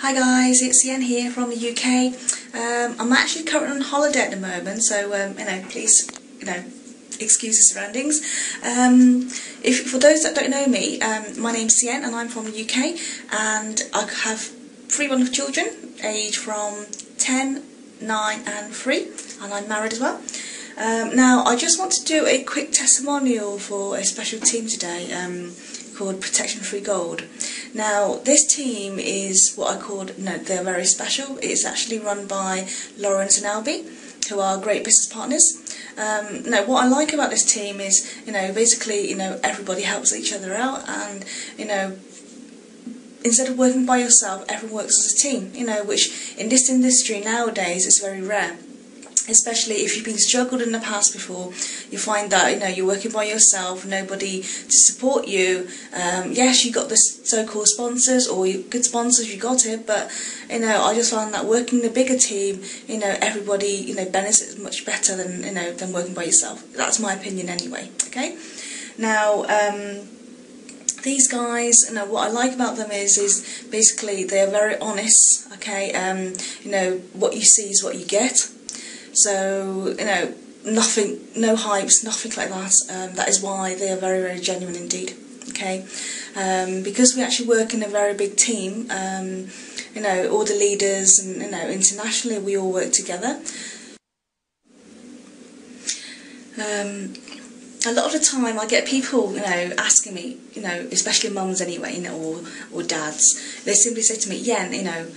Hi guys, it's Yen here from the UK. I'm actually currently on holiday at the moment, so please, excuse the surroundings. For those that don't know me, my name's Yen and I'm from the UK, and I have three wonderful children, aged from 10, 9 and 3, and I'm married as well. Now I just want to do a quick testimonial for a special team today called Protection Through Gold. Now this team is what I called, they're very special. It's actually run by Lawrence and Albie, who are great business partners. What I like about this team is, everybody helps each other out, and, instead of working by yourself, everyone works as a team, which in this industry nowadays is very rare. Especially if you've been struggled in the past before, you find that you're working by yourself, nobody to support you. Yes, you got the so-called sponsors or good sponsors, you got it, but I just found that working the bigger team, everybody benefits much better than than working by yourself. That's my opinion anyway. Okay, now. These guys, what I like about them is basically they're very honest. Okay, what you see is what you get. So, nothing, no hypes, nothing like that. That is why they are very, very genuine indeed. Okay, because we actually work in a very big team, all the leaders and, internationally we all work together. A lot of the time I get people, asking me, especially mums anyway, or dads, they simply say to me, Yen,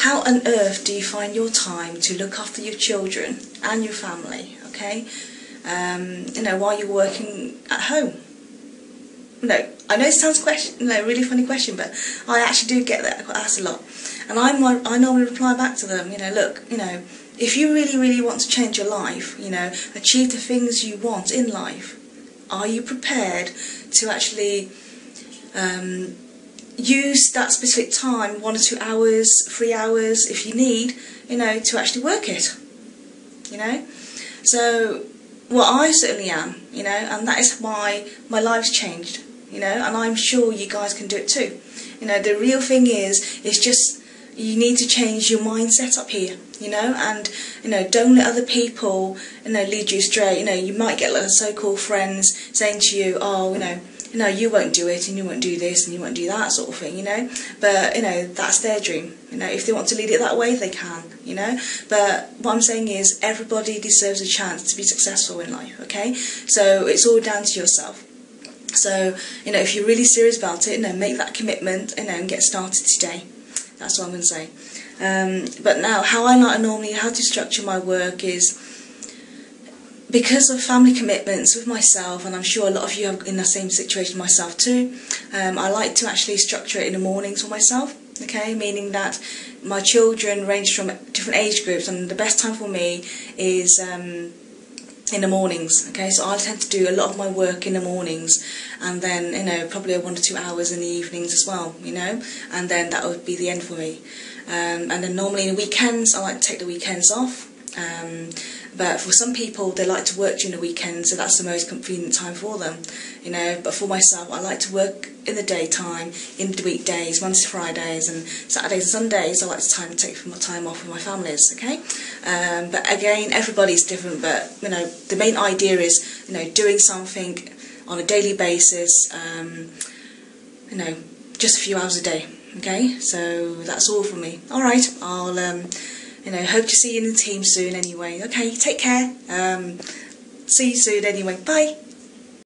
how on earth do you find your time to look after your children and your family, okay, while you're working at home? I know it sounds really funny question, but I actually do get that asked a lot, and I normally reply back to them, look, if you really, really want to change your life, achieve the things you want in life, are you prepared to actually use that specific time, 1 or 2 hours, 3 hours if you need, to actually work it, so well, I certainly am, and that is why my life's changed, and I'm sure you guys can do it too. The real thing is, it's just you need to change your mindset up here, and don't let other people lead you astray. You might get like so-called friends saying to you, oh, no, you won't do it, and you won't do this, and you won't do that sort of thing, but, that's their dream, if they want to lead it that way, they can, but what I'm saying is everybody deserves a chance to be successful in life, okay, so it's all down to yourself, so, if you're really serious about it, make that commitment, and get started today, that's what I'm going to say, but now, how to structure my work is, because of family commitments with myself, and I'm sure a lot of you are in the same situation myself too, I like to actually structure it in the mornings for myself, okay, meaning that my children range from different age groups, and the best time for me is in the mornings, okay, so I tend to do a lot of my work in the mornings, and then, probably 1 or 2 hours in the evenings as well, and then that would be the end for me, and then normally in the weekends, I like to take the weekends off, but for some people they like to work during the weekend, so that's the most convenient time for them, but for myself I like to work in the daytime, in the weekdays, Mondays to Fridays, and Saturdays and Sundays I like to take my time off with my families, okay, but again everybody's different, but the main idea is doing something on a daily basis, just a few hours a day, okay, so that's all from me. Alright, I'll hope to see you in the team soon anyway. Okay, take care. See you soon anyway. Bye.